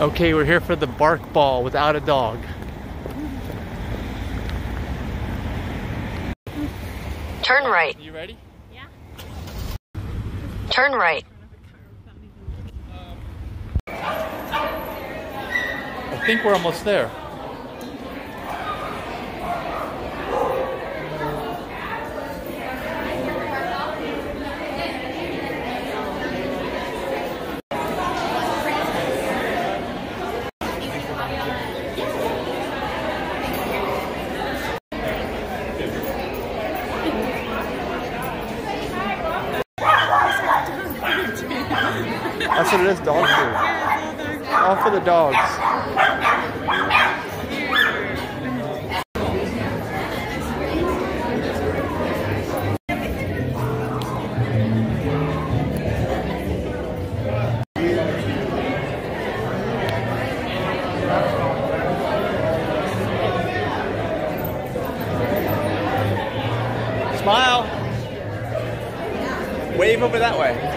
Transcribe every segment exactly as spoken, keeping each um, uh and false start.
Okay, we're here for the bark ball without a dog. Turn right. You ready? Yeah. Turn right. I think we're almost there. That's what it is, dog food. All for the dogs. Smile. Wave over that way.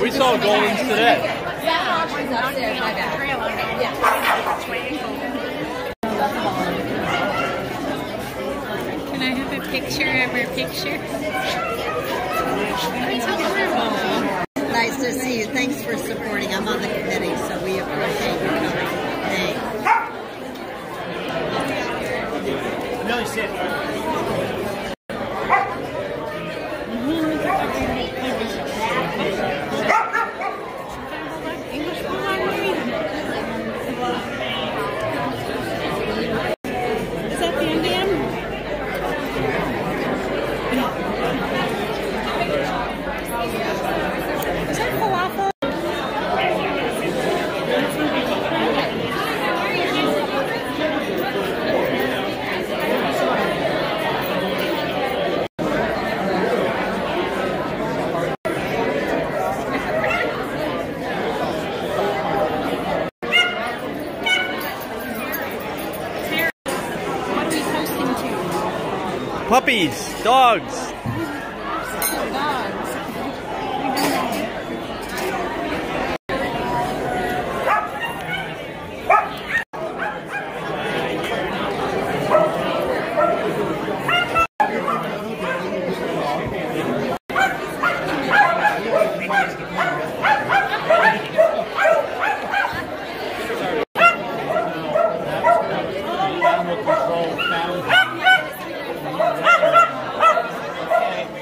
We saw Goldens today. Yeah, options up there, my bad. Yeah. Can I have a picture of her picture? Nice to see you. Thanks for supporting. I'm on the committee, so we appreciate you coming. Thanks. No, you said. Puppies, dogs. Animal control. Okay.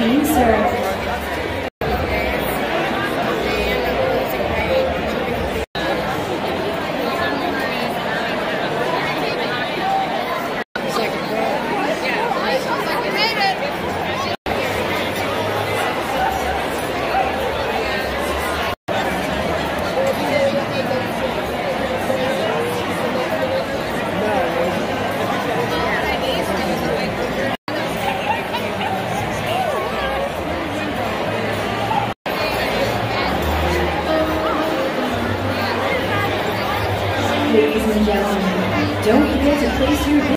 piece? Or? Ladies and gentlemen, don't forget to place your bid.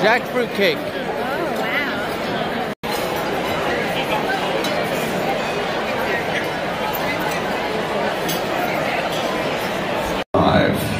Jackfruit cake. Oh, wow. Five.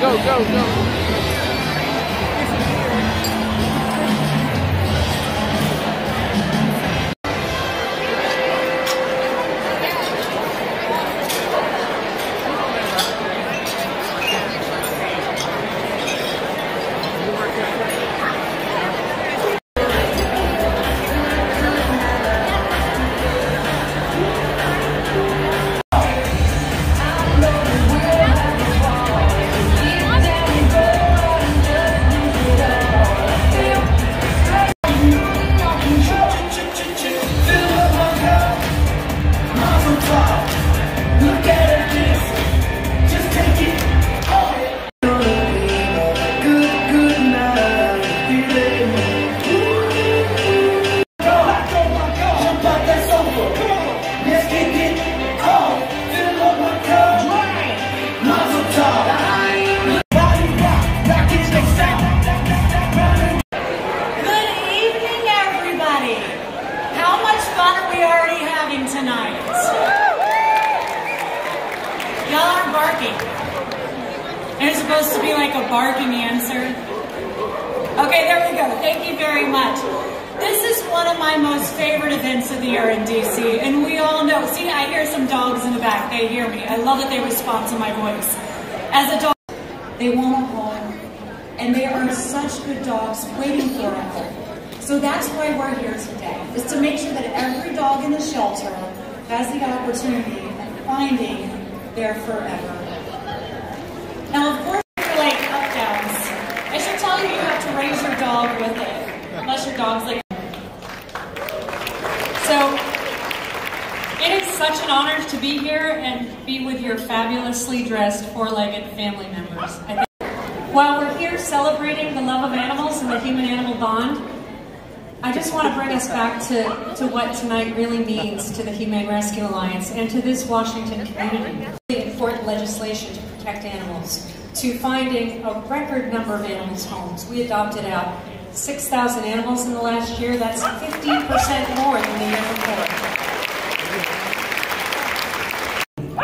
Go, go, go. supposed to be like a barking answer? Okay, there we go. Thank you very much. This is one of my most favorite events of the year in D C, and we all know. See, I hear some dogs in the back. They hear me. I love that they respond to my voice. As a dog, they want a home, and they are such good dogs waiting for a home. So that's why we're here today, is to make sure that every dog in the shelter has the opportunity of finding their forever. Now, of course, if you're like up-downs, I should tell you you have to raise your dog with it, unless your dog's like... So, it is such an honor to be here and be with your fabulously dressed four-legged family members. I think. While we're here celebrating the love of animals and the human-animal bond, I just want to bring us back to, to what tonight really means to the Humane Rescue Alliance and to this Washington community. Important legislation to protect animals, to finding a record number of animals' homes. We adopted out six thousand animals in the last year. That's fifteen percent more than the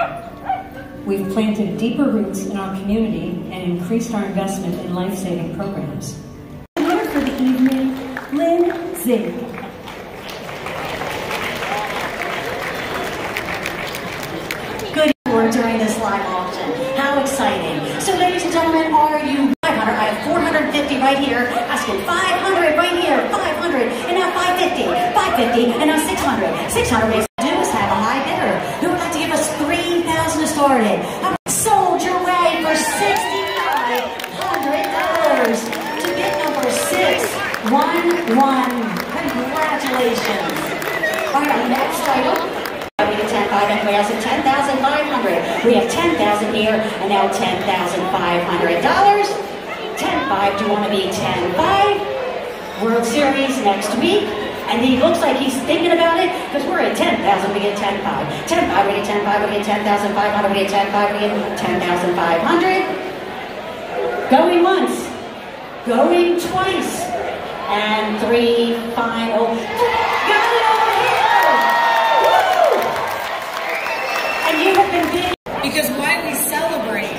year before. We've planted deeper roots in our community and increased our investment in life-saving programs. Here for the evening, Lynn Ziegler. During this live auction. How exciting. So ladies and gentlemen, are you five hundred? I have four hundred fifty right here. Asking five hundred right here. five hundred. And now five fifty. five fifty. And now six hundred. six hundred is do is have a high bidder. Who would like to give us three thousand to start it? I sold your way for six thousand five hundred dollars to get number six one one. Congratulations. All right, next item. We have ten thousand five hundred dollars. We have ten thousand dollars here, and now ten thousand five hundred dollars. ten five. Do you want to be ten five? World Series next week, and he looks like he's thinking about it because we're at ten thousand. We get ten five. ten five. We get ten five. We get ten thousand five hundred. We get ten five. We get ten thousand five hundred. Going once. Going twice. And three final. Got it over here. Because why we celebrate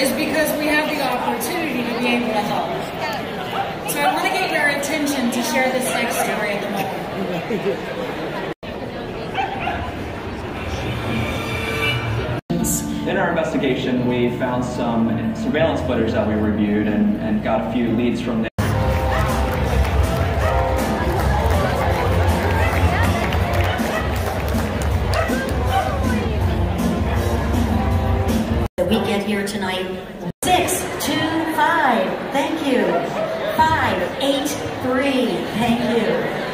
is because we have the opportunity to be able to help. So I want to get your attention to share this next story at the moment. In our investigation, we found some surveillance footage that we reviewed and, and got a few leads from there. Here tonight, six two five. Thank you. Five eight three. Thank you.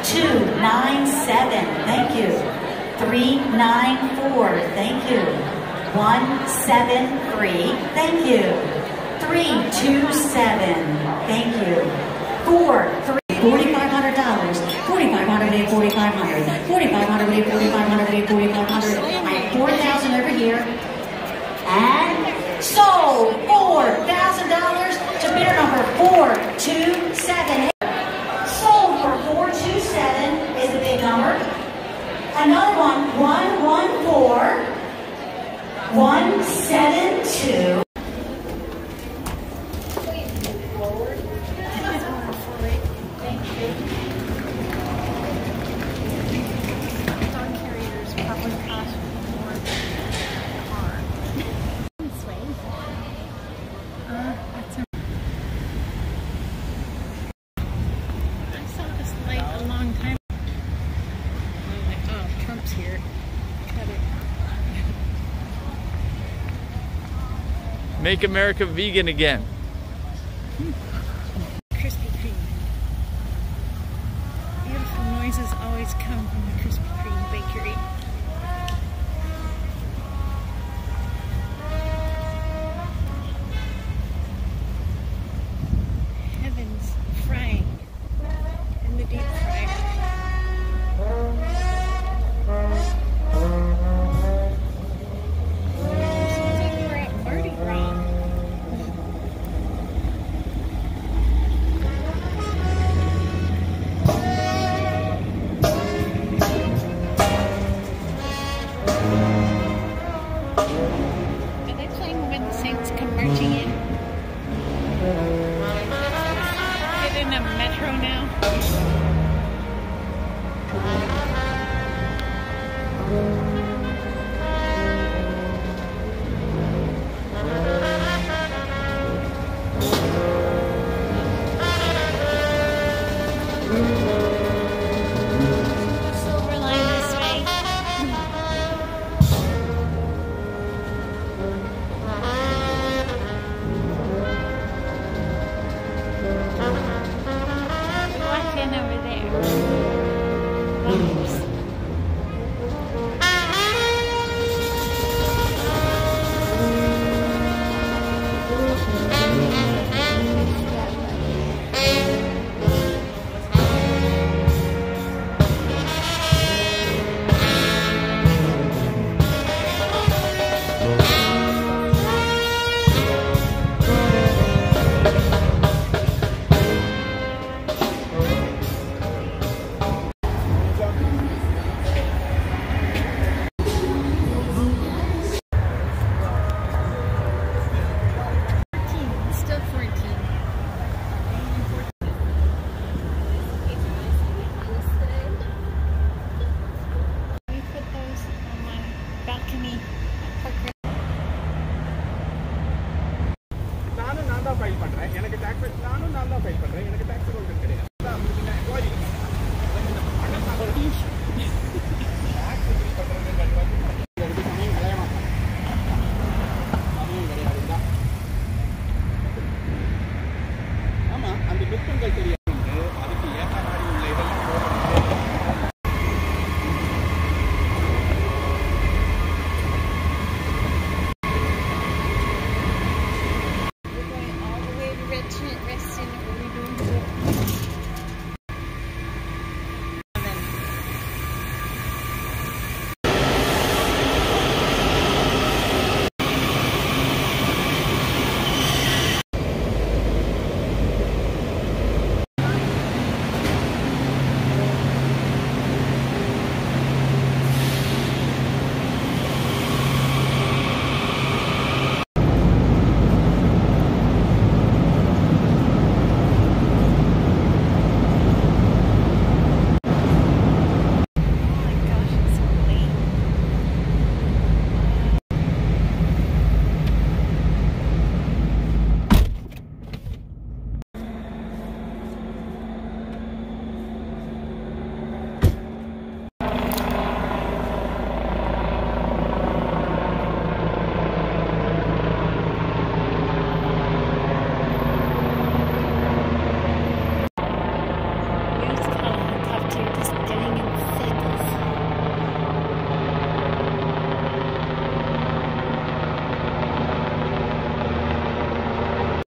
Two nine seven. Thank you. Three nine four. Thank you. One seven three. Thank you. Three two seven. Thank you. Four three. Forty five hundred dollars. Forty five hundred and forty five hundred. Forty five hundred and forty five hundred and forty five hundred. I have four thousand over here. And sold four thousand dollars to bidder number four two seven. Sold for four two seven is a big number. Another one, one one four one seven two. Make America vegan again.